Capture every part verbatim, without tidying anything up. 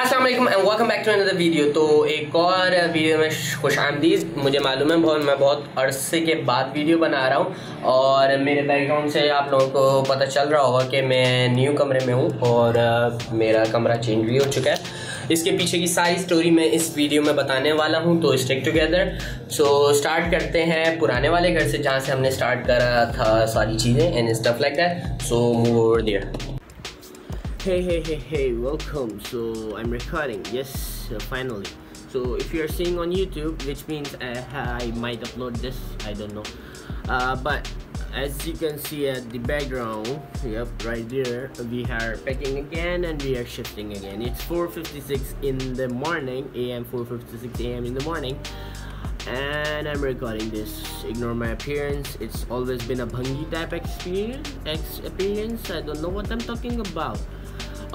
अस्सलाम वालेकुम and welcome back to another video. तो एक और वीडियो में खुशामदीद। मुझे मालूम है बहुत मैं बहुत अरसे के बाद वीडियो बना रहा हूँ और मेरे बैकग्राउंड से आप लोगों को पता चल रहा होगा कि मैं न्यू कमरे में हूँ और मेरा कमरा चेंज भी हो चुका है। इसके पीछे की सारी स्टोरी मैं इस वीडियो में बताने वाला हूँ, तो स्टिक टुगेदर। सो स्टार्ट करते हैं पुराने वाले घर से, जहाँ से हमने स्टार्ट करा था सारी चीज़ें and stuff like that. So move over there. Hey hey hey hey, welcome. So I'm recording, yes, uh, finally. So if you're seeing on YouTube, which means uh, I might upload this, I don't know, uh, but as you can see at the background, yep, right there, we are packing again and we are shifting again. It's four fifty-six in the morning, A M four fifty-six A M in the morning, and I'm recording this. Ignore my appearance, it's always been a bhangi type experience, experience, I don't know what I'm talking about.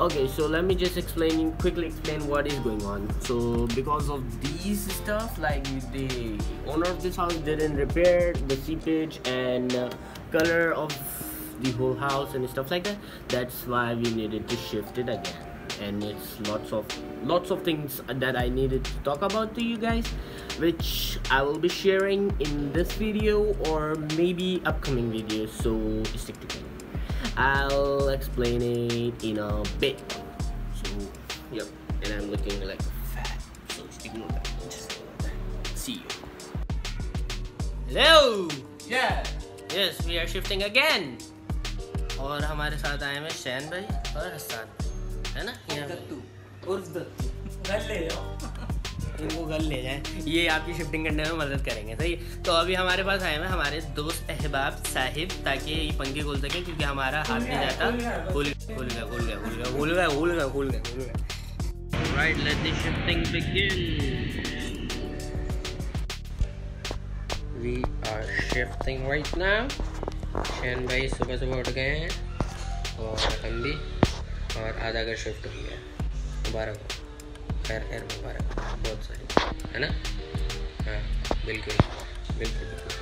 Okay, so let me just explain quickly explain what is going on. So because of these stuff, like the owner of this house didn't repair the seepage and uh, color of the whole house and stuff like that, that's why we needed to shift it again. And it's lots of lots of things that I needed to talk about to you guys, which I will be sharing in this video or maybe upcoming videos, so stick together. I'll explain it in a bit. So, yep, and I'm looking like a fat, so just ignore that. Just ignore that. See you. Hello. Yeah. Yes, we are shifting again. और हमारे साथ आए हैं शैन भाई और हसन, है ना? यहाँ दत्तू और दत्तू घर ले जाओ, इनको घर ले जाएं, ये आपकी शिफ्टिंग करने में मदद करेंगे, सही। तो अभी हमारे पास आए हैं हमारे दोस्त अहबाब साहिब, ताकि ये पंखे खोल सके, क्योंकि हमारा हाथ नहीं जाता। खोल खोल गया खोल गया खोल गया खोल गया खोल गया खोल गया खोल गया right, let the shifting begin. We are shifting right now. Shan भाई सुबह सुबह उठ गए हैं और हम भी, और आधा घर शिफ्ट हो गया। मुबारक हो, खैर खैर मुबारक, बहुत सारी, है ना? हाँ बिल्कुल बिल्कुल बिल्कुल।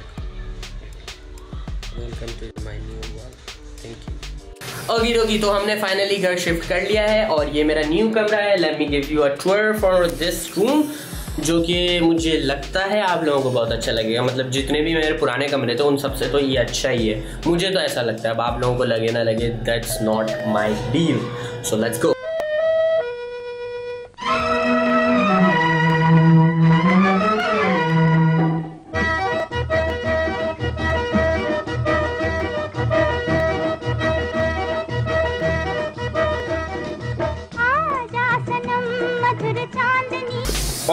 Welcome to my new world, thank you. Okay okay, तो हमने फाइनली घर शिफ्ट कर लिया है और ये मेरा न्यू कमरा है। Let me give you a tour for this room, जो कि मुझे लगता है आप लोगों को बहुत अच्छा लगेगा। मतलब जितने भी मेरे पुराने कमरे थे उन सबसे तो ये अच्छा ही है, मुझे तो ऐसा लगता है। अब आप लोगों को लगे ना लगे, that's not my deal. So let's go.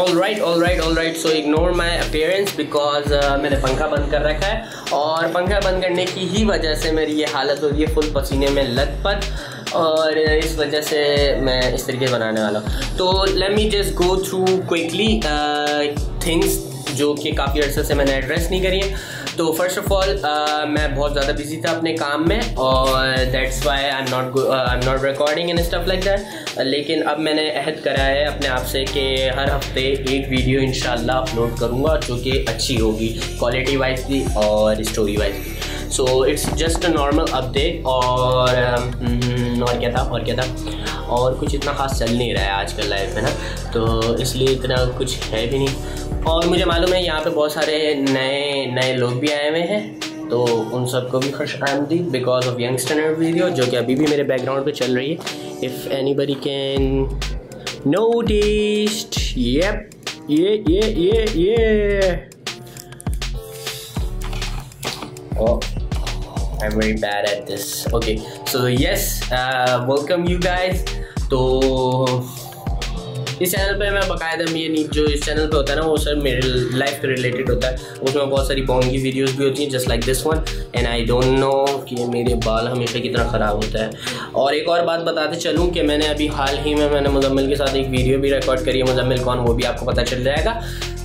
Alright alright alright, so ignore my appearance because मैंने पंखा बंद कर रखा है और पंखा बंद करने की ही वजह से मेरी ये हालत हो रही है, फुल पसीने में लथपथ, और इस वजह से मैं इस तरीके से बनाने वाला हूँ। तो let me just go through quickly things जो कि काफ़ी अर्से से मैंने एड्रेस नहीं करी है। तो फर्स्ट ऑफ ऑल मैं बहुत ज़्यादा बिजी था अपने काम में और that's why I am not I am not recording and stuff like that. लेकिन अब मैंने अहद करा है अपने आप से कि हर हफ्ते एक वीडियो इंशाल्लाह अपलोड करूँगा, जो कि अच्छी होगी क्वालिटी वाइज भी और स्टोरी वाइज भी। So it's just a normal update. और और क्या था और क्या था और कुछ इतना ख़ास चल नहीं रहा है आजकल लाइफ में ना, तो इसलिए इतना कुछ है भी नहीं। और मुझे मालूम है यहाँ पे बहुत सारे नए नए लोग भी आए हुए हैं, तो उन सबको भी खुश आमदीद बिकॉज ऑफ यंगस्टर वीडियो, जो कि अभी भी मेरे बैकग्राउंड पे चल रही है। If anybody can noticed, yep ये ये ये ये oh I am very bad at this. Okay so yes, welcome you guys. तो इस चैनल पे मैं बाकायदा, ये नहीं जो इस चैनल पे होता है ना वो सर मेरे लाइफ रिलेटेड होता है, उसमें बहुत सारी बॉन्ग की वीडियोस भी होती हैं just like this one. And I don't know कि मेरे बाल हमेशा कितना ख़राब होता है। और एक और बात बताते चलूँ कि मैंने अभी हाल ही में मैंने मुजम्मिल के साथ एक वीडियो भी रिकॉर्ड करी है। मुजम्मिल कौन, वो भी आपको पता चल जाएगा।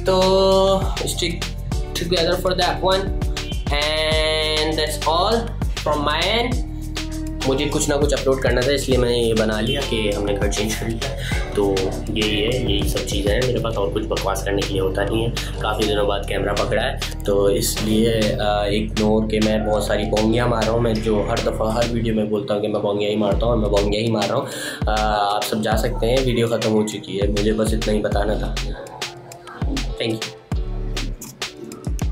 तो stick together for that one and that's all from my end. मुझे कुछ ना कुछ अपलोड करना था, इसलिए मैंने ये बना लिया कि हमने घर चेंज कर लिया। तो यही है, यही सब चीज़ें हैं मेरे पास, और कुछ बकवास करने के लिए होता नहीं है। काफ़ी दिनों बाद कैमरा पकड़ा है, तो इसलिए इग्नोर के मैं बहुत सारी बोंगियाँ मार रहा हूँ। मैं जो हर दफ़ा हर वीडियो में बोलता हूँ कि मैं बोंगियाँ ही मारता हूँ, मैं बोंगियाँ ही मार रहा हूँ। आप सब जा सकते हैं, वीडियो ख़त्म हो चुकी है, मुझे बस इतना ही बताना था। Thank you.